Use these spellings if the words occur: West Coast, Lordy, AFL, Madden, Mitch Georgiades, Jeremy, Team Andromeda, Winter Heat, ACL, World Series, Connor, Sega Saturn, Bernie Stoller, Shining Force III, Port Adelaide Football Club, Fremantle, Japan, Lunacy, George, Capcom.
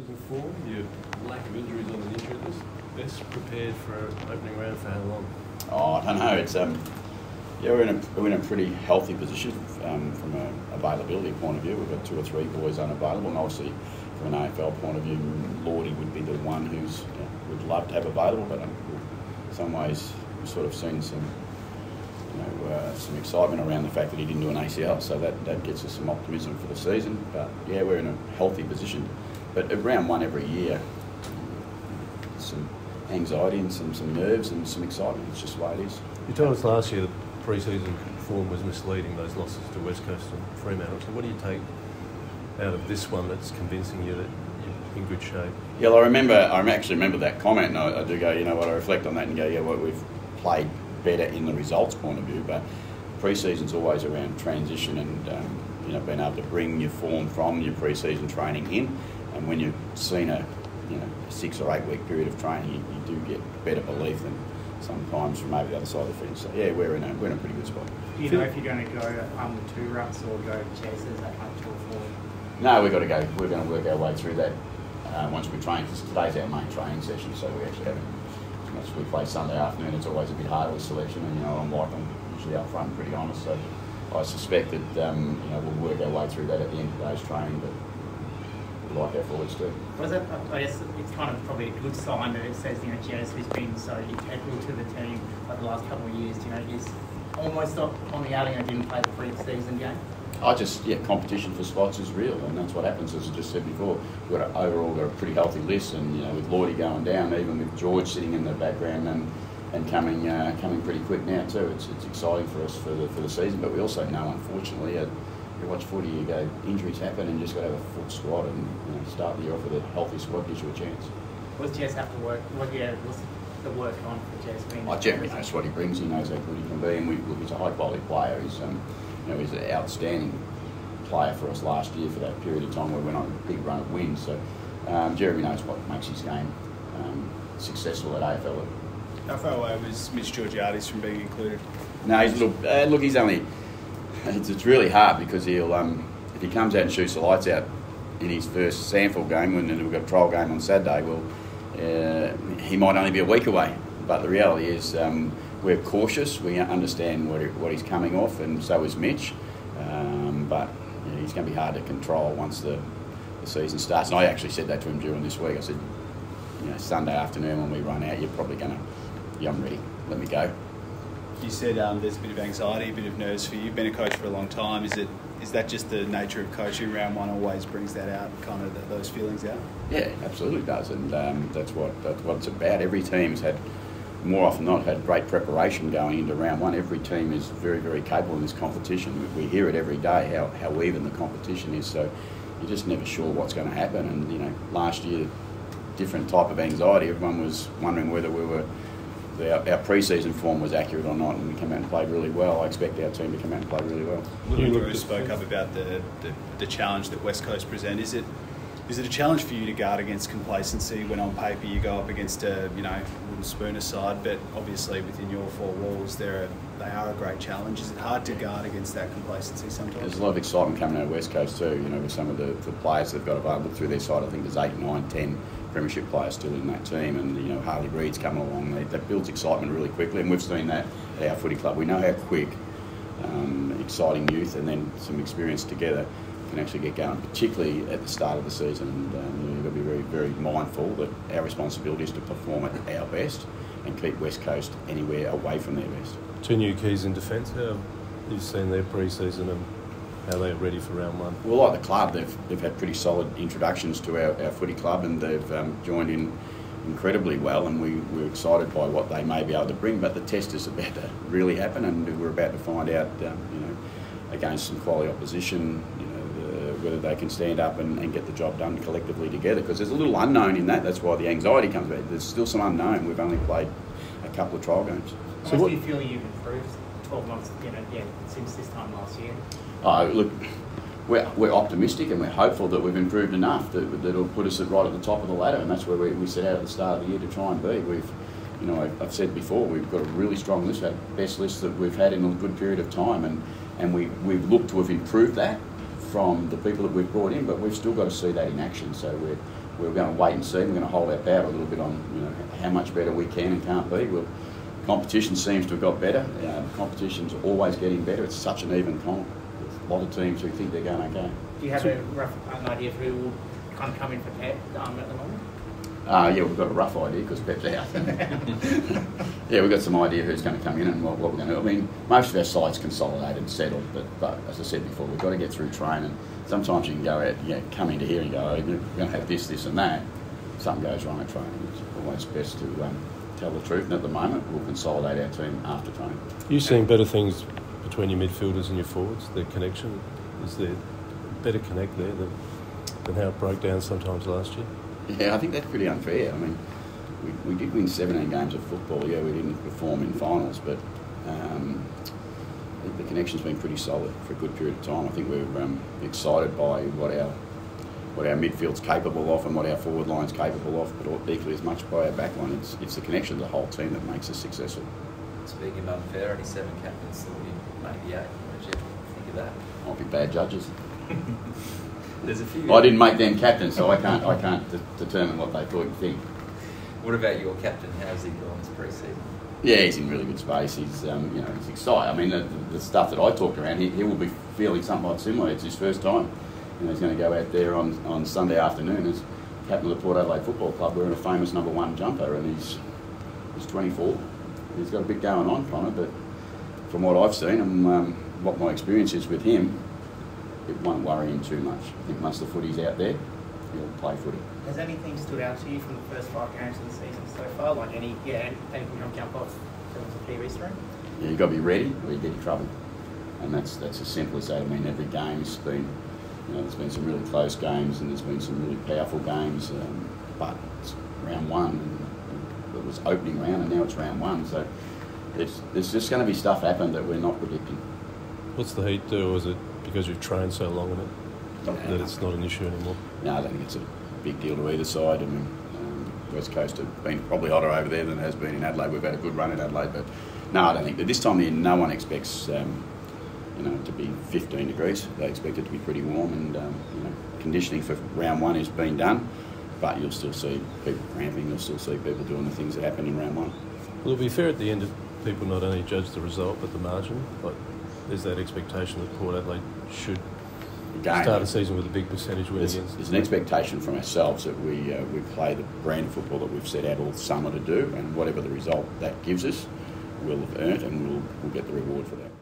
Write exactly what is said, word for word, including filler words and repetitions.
Panthers in form, your lack of injuries on the injury list, best prepared for an opening round for how long? Oh, I don't know. It's um, yeah, we're in a we're in a pretty healthy position um, from an availability point of view. We've got two or three boys unavailable, and obviously from an A F L point of view, Lordy would be the one who's you know, we'd love to have available. But um, in some ways, we've sort of seen some. You know, uh, some excitement around the fact that he didn't do an A C L, so that, that gets us some optimism for the season. But yeah, we're in a healthy position. But at round one every year, some anxiety and some, some nerves and some excitement. It's just the way it is. You told us last year the pre-season form was misleading, those losses to West Coast and Fremantle. So what do you take out of this one that's convincing you that in good shape? Yeah, well, I remember. I actually remember that comment, and I, I do go, you know what, I reflect on that and go, yeah, well, we've played better in the results point of view, but pre-season's always around transition and um, you know being able to bring your form from your pre-season training in, and when you've seen a you know a six or eight week period of training, you, you do get better belief than sometimes from maybe the other side of the fence. So yeah, we're in a we're in a pretty good spot. Do you know if you're going to go um, two ruts or go chases at like two or four? No, we've got to go. We're going to work our way through that uh, once we train, because today's our main training session, so we actually haven't. We play Sunday afternoon, it's always a bit harder with selection, and you know, I'm like, I'm usually up front pretty honest, so I suspect that um, you know, we'll work our way through that at the end of today's training, but we like our forwards too. Well, that, I guess it's kind of probably a good sign that it says, you know, George, who's been so integral to the team for the last couple of years, you know, he's almost not on the outing and didn't play the pre-season game. I just, yeah, competition for spots is real, and that's what happens, as I just said before. We've got an overall got a pretty healthy list, and you know, with Lordy going down, even with George sitting in the background and and coming uh, coming pretty quick now too. It's it's exciting for us for the for the season, but we also know, unfortunately, at you watch footy, you go injuries happen, and you just got to have a full squad and you know, start the year off with a healthy squad gives you a chance. What's Jess have to work? What yeah, what's the work on for Jess? Oh, Jeremy knows what he brings. He knows how good he can be, and we look, he's a high quality player. He's um. You know, he's an outstanding player for us last year for that period of time where we went on a big run of wins. So um, Jeremy knows what makes his game um, successful at A F L. How far away was Mitch Georgiades from being included? No, he's a little, uh, look, he's only. It's, it's really hard because he'll um, if he comes out and shoots the lights out in his first sample game, and then we've got a trial game on Saturday, well, uh, he might only be a week away. But the reality is. Um, We're cautious. We understand what what he's coming off, and so is Mitch. Um, but you know, he's going to be hard to control once the, the season starts. And I actually said that to him during this week. I said, you know, Sunday afternoon when we run out, you're probably going to, yeah, I'm ready. Let me go. You said um, there's a bit of anxiety, a bit of nerves for you. You've been a coach for a long time. Is it is that just the nature of coaching? Round one always brings that out, kind of the, those feelings out. Yeah, absolutely does, and um, that's what that's what it's about. Every team's had. More often than not, had great preparation going into round one. Every team is very, very capable in this competition. We hear it every day how, how even the competition is. So you're just never sure what's going to happen. And you know, last year, different type of anxiety. Everyone was wondering whether we were our, our pre-season form was accurate or not, and we came out and played really well. I expect our team to come out and play really well. Drew spoke up about the, the the challenge that West Coast present. Is it is it a challenge for you to guard against complacency when on paper you go up against a you know? Spoon aside, but obviously within your four walls, they're a, they are a great challenge. Is it hard to guard against that complacency sometimes? There's a lot of excitement coming out of West Coast too, you know, with some of the, the players they've got available through their side. I think there's eight, nine, ten premiership players still in that team, and you know, Harley Reid's coming along. They, that builds excitement really quickly, and we've seen that at our footy club. We know how quick um, exciting youth and then some experience together can actually get going, particularly at the start of the season. And um, you know, you've got to be very, very mindful that our responsibility is to perform at our best and keep West Coast anywhere away from their best. Two new keys in defence. How you've seen their pre-season and how they're ready for round one? Well, like the club, they've, they've had pretty solid introductions to our, our footy club, and they've um, joined in incredibly well, and we, we're excited by what they may be able to bring, but the test is about to really happen, and we're about to find out, um, you know, against some quality opposition, you know, whether they can stand up and, and get the job done collectively together, because there's a little unknown in that. That's why the anxiety comes about. There's still some unknown. We've only played a couple of trial games. So what do you feel you've improved twelve months, you know, yeah, since this time last year? Oh, look, we're, we're optimistic and we're hopeful that we've improved enough that that'll put us right at the top of the ladder, and that's where we, we set out at the start of the year to try and be. We've, you know, I've, I've said before, we've got a really strong list, our best list that we've had in a good period of time, and, and we, we've looked to have improved that from the people that we've brought in, but we've still got to see that in action. So we're we were going to wait and see. We're going to hold our powder a little bit on, you know, how much better we can and can't be. Well, competition seems to have got better. Uh, competition's always getting better. It's such an even comp. There's a lot of teams who think they're going okay. Do you have so, a rough an idea of who will kind of come in for Pep um, at the moment? Uh, yeah, we've got a rough idea because Pep's out. Yeah, we've got some idea who's going to come in and what, what we're going to do. I mean, most of our side's consolidated and settled, but, but as I said before, we've got to get through training. Sometimes you can go out, you know, come into here and go, oh, we're going to have this, this and that. Something goes wrong at training. It's always best to um, tell the truth, and at the moment we'll consolidate our team after training. You've seen better things between your midfielders and your forwards, the connection? Is there better connect there than, than how it broke down sometimes last year? Yeah, I think that's pretty unfair. I mean, we, we did win seventeen games of football. Yeah, we didn't perform in finals, but um, the connection's been pretty solid for a good period of time. I think we're um, excited by what our what our midfield's capable of and what our forward line's capable of, but equally as much by our back line. It's, it's the connection of the whole team that makes us successful. Speaking of unfair, only seven captains, so maybe eight. What did you think of that? Might be bad judges. There's a few. I didn't make them captain, so I can't. I can't de determine what they thought and think. What about your captain? How's he doing this pre-season? Yeah, he's in really good space. He's, um, you know, he's excited. I mean, the, the stuff that I talked around, he, he will be feeling something like similar. It's his first time. You know, he's going to go out there on on Sunday afternoon as captain of the Port Adelaide Football Club, wearing a famous number one jumper, and he's he's twenty-four. He's got a bit going on, Connor, but from what I've seen and um, what my experience is with him, it won't worry him too much. I think once the footy's out there, he'll play footy. Has anything stood out to you from the first five games of the season so far? Like any, yeah, anything you'll jump off in terms of key restraint? Yeah, you've got to be ready or you get in trouble. And that's that's as simple as that. I mean, every game's been, you know, there's been some really close games and there's been some really powerful games, um, but it's round one. And it was opening round and now it's round one. So it's, there's just going to be stuff happen that we're not predicting. What's the heat do? Or is it because you've trained so long in it, that it's not an issue anymore? No, I don't think it's a big deal to either side. I mean, um, West Coast have been probably hotter over there than it has been in Adelaide. We've had a good run in Adelaide, but no, I don't think that this time of year no one expects um, you know, to be fifteen degrees. They expect it to be pretty warm, and um, you know, conditioning for round one has been done, but you'll still see people cramping. You'll still see people doing the things that happened in round one. Well, it'll be fair at the end if people not only judge the result but the margin. Like, there's that expectation that Port Adelaide should Again, start the season with a big percentage win. There's, against there's an expectation from ourselves that we uh, we play the brand of football that we've set out all summer to do, and whatever the result that gives us, we'll have earned, and we'll, we'll get the reward for that.